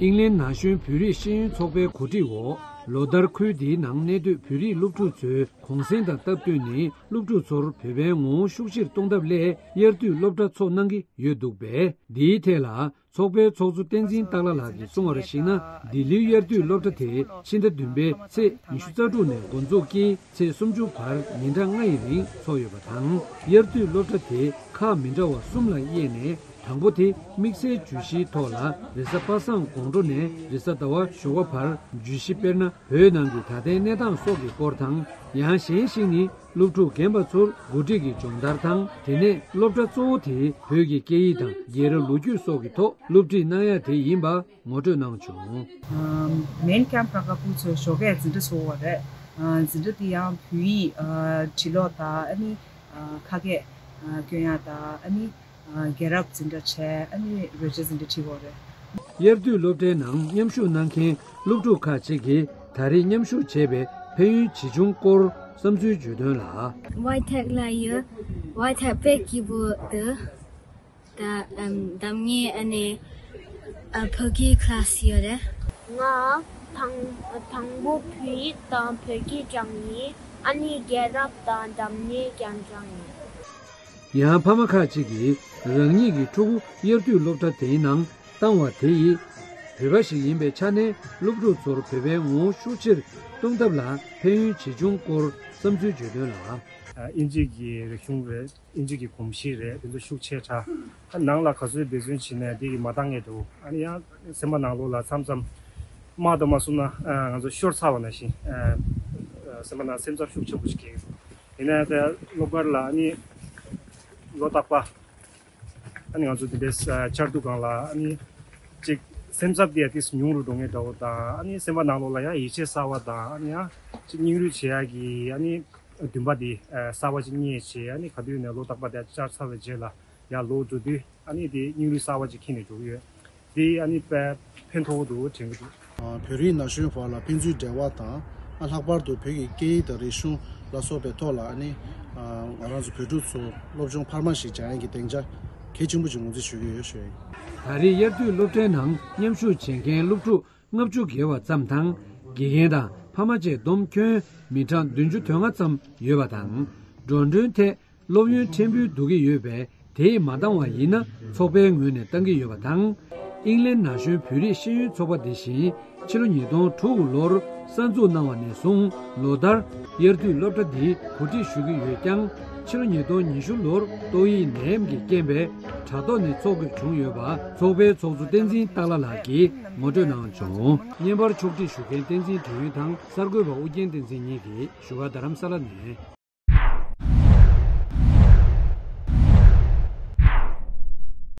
England Nation Puri Shin Tokbe Kutiwo, Lodar Kudi Nangnedu Puri Luptutsu, Konsenda Tapuni, Luptutsur Pebengu Shukshir Tondable, Yertu Loptatso Nangi, Yudube, Di Tela, Tokbe Tozu Tenzin Talalagi, Sumarashina, Dili Yertu Loptate, Shinda Dumbe, Se Nishutarune, Gonzoki, Se Sumju Park, Nindangairi, Soyobatang, Yertu Loptate, Ka Mindawa Sumla Yene, 당고티 믹스의 주시 토라 레사파상 공존에 레사다와 쇼가팔 주시페나 회난도 다대내당 속이 고르탕 야신신이 루트 겜바출 고디기 종다르탕 데네 롭다초티 회기 게이당 예를 루주 속이토 롭지 나야데 임바 모드낭주 메인 캠프가 부츠 쇼게 진드소와데 진드티야 뷔이 칠로타 아니 카게 교야다 아니 get up in the chair and riches in the tea water. Yerdu Lobdenang, Yamshu Nanki, Lubdu Kachiki, Tari Yamshu Chebe, Pei Chijun Kor, Samsu Judula. White tag liar, white tag big you the dummy and a perky class here. Now, Tango Pui, Dam Perky Jangi, and he get up the dummy Ganjangi. Yaha Pamakachigi, Rangi Chu, Yerdu Lopta Tainang, Tangwa Tei, Pebashi Yimbe Chane, Lubdu Sor Pebe Mu Shuchir, Tungtabla, Pei Chijun Kor, Samsu Judula. Injigi Rekumbe, Injigi Kumshire, in the Shucheta, and Nangla Kazu Bezunchin, the Matangedo, and Yan Semanalola, Samsam, Madamasuna, and the short Savanashi, Semana Semsa Shuchuki. In at the Logarla, Lotakpa, and also this Chardugala, and Chick Semsap the Atis Nuru Dongedota, and Semanalola, Ichi Sawada, and Nuru Chiagi, and Dumbadi, Sawajinichi, and Kaduna Lotakpa, that Char Savajela, Yalo Judy, and the Nuru Sawajikini to the Anipa Pentodu, Ching Purina Shunfala, Pinzu Dewata, and Habardo Peggy Gay, the Rishu, Lasso Betola, and 아라즈 표주소 롭종 팔만식 장기 땡자 개중부 중지 주의해 주의 다리 열두 롭테낭 냠슈 쟁게 롭주 납주 개와 잠탕 개개다 파마제 돔케 미탄 든주 통화 잠 예바당 존준테 롭유 템뷰 두기 예배 대 마당와 이나 소배응은에 땅기 예바당 잉랜 나슈 뷰리 시유 조바디시 칠은이도 투로 산조 나와네 송 로달 예르드 롭다디 고디 슈기 예장 칠은이도 니슐로 도이 냄기 게베 자도네 조그 중요바 조배 조주 댄지 달라라기 모두 나온죠 예버 조디 슈겐 댄지 두위당 서거바 우겐 댄지 얘기 슈가 다람살았네